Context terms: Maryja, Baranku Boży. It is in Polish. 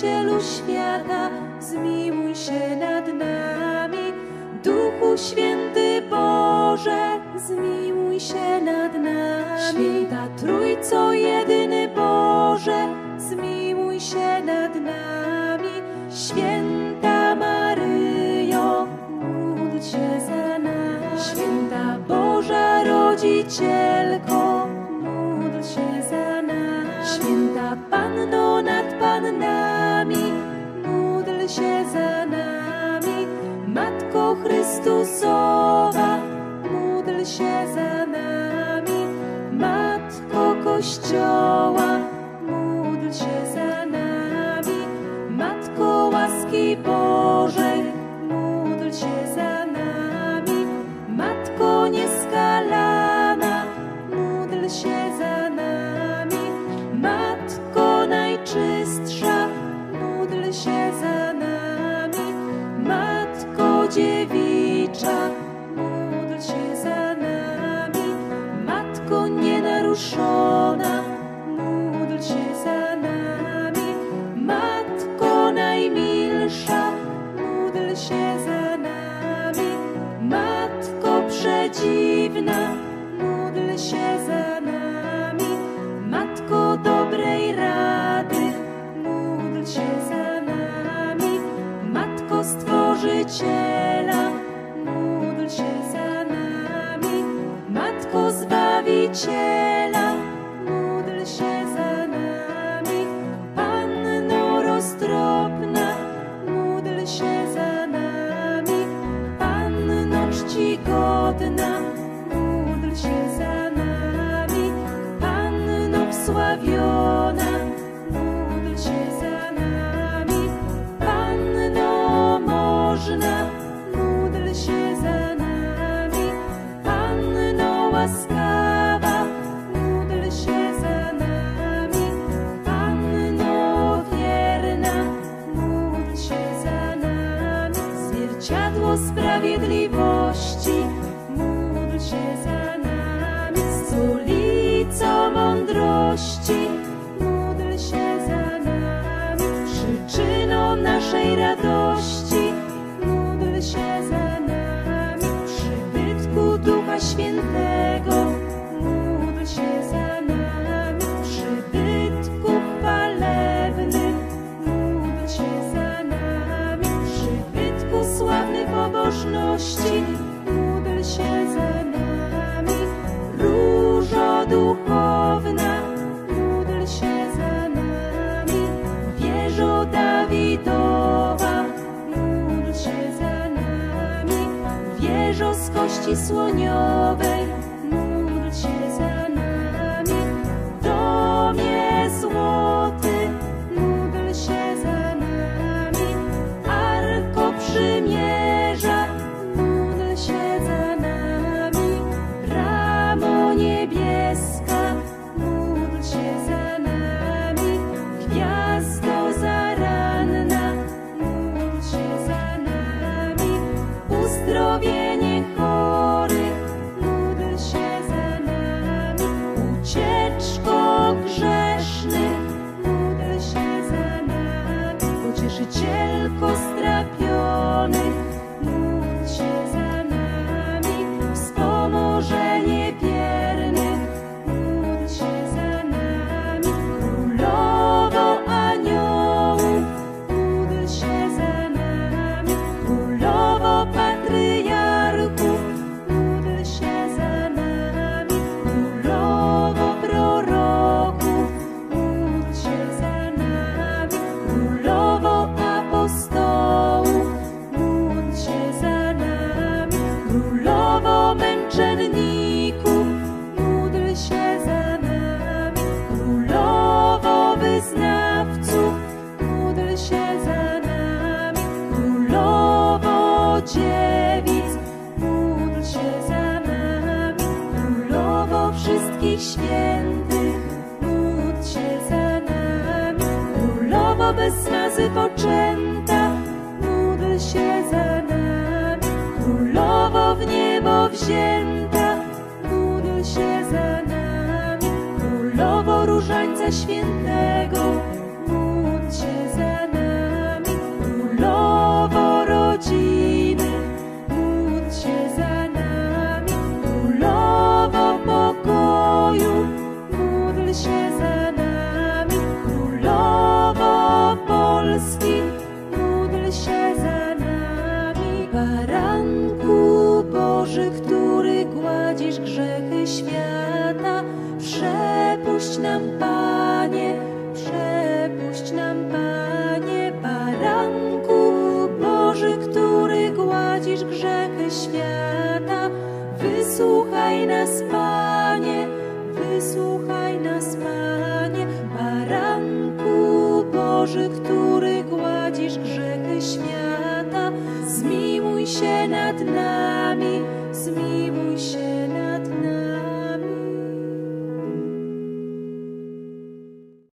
Zbawicielu świata, zmiłuj się nad nami. Duchu Święty Boże, zmiłuj się nad nami. Święta Trójco jedyny Boże, zmiłuj się nad nami. Święta Maryjo, módl się za nami. Święta Boża Rodzicielko, módl się za nami. Święta Panno nad Pannami, módl się za nami. Matko Chrystusowa, módl się za nami. Matko Kościoła, módl się za nami. Matko łaski Bożej, módl się za nami. Matko nieskalana, módl się za nami. Matko najczystsza, módl się za nami. Matko dziewicza, módl się za nami. Matko nienaruszona, módl się za nami. Matko najmilsza, módl się za nami. Matko przedziwna, módl się za nami. Matko dobrej rady, módl się za nami. Matko Stworzyciela, módl się za nami. Matko Zbawiciela, módl się za nami. Panno roztropna, módl się za nami. Panno czcigodna, módl się za nami. Panno wsławiona, módl się za nami. Panno można, módl się za nami. Panno łaskawa, módl się za nami. Panno wierna, módl się za nami. Zwierciadło sprawiedliwości, módl się za nami. Sulico mądrości, módl się za nami. Przyczyną naszej radości, módl się za nami. Przybytku Ducha Świętego, módl się za nami. Przybytku chwalebnym, módl się za nami. Przybytku sławny pobożności, módl się za nami. Różo duchowna, módl się za nami. Wieżo Dawidowa, módl się za nami. Wieżo z kości słoniowej, módl się za nami. Domie złoty, módl się za nami. Arko przymierza, módl się za nami. Ramo niebieska, módl się za nami. Gwiazdo zaranna, módl się za nami. Uzdrowienie chorych, módl się za nami. Ucieczko grzesznych, módl się za nami. Pocieszycielko strapionych, módl się za nami. Wspomożenie biernych, módl się za nami. Królowo aniołów, módl się za nami. Królowo patriarchów, módl się za nami. Królowo proroków, módl się za nami. Królowo apostołów, módl się za nami. Królowo męczenników, módl się za nami. Królowo wyznawców, módl się za nami. Królowo dziewic, módl się za nami. Królowo wszystkich świętych, módl się za nami. Królowo bez mazy poczęta, módl się za nami. Królowo w niebo wzięta, módl się za nami. Królowo różańca świętego, módl się za nami. zawsze za nami. Baranku Boży, który gładzisz grzechy świata, przepuść nam, Panie, przepuść nam, Panie. Baranku Boży, który gładzisz grzechy świata, wysłuchaj nas, Panie, wysłuchaj nas, Panie. Baranku Boży, który gładzisz grzechy świata, zmiłuj się nad nami, zmiłuj się.